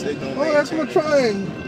sick. Don't, oh, that's my train.